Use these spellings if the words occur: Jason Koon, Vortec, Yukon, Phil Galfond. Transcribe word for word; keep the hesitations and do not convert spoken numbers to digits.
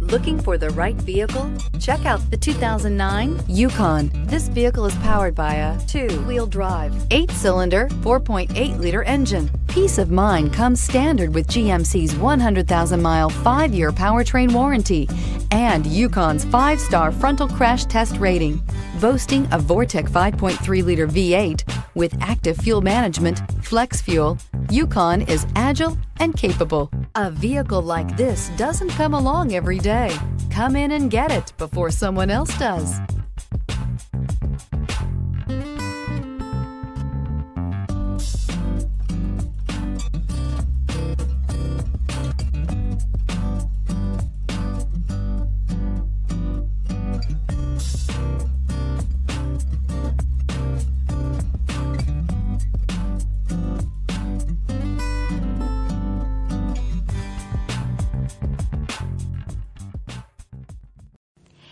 Looking for the right vehicle? Check out the two thousand nine Yukon. This vehicle is powered by a two-wheel drive, eight-cylinder, four point eight liter engine. Peace of mind comes standard with G M C's one hundred thousand mile, five year powertrain warranty and Yukon's five star frontal crash test rating. Boasting a Vortec five point three liter V eight with active fuel management, flex fuel, Yukon is agile and capable. A vehicle like this doesn't come along every day. Come in and get it before someone else does.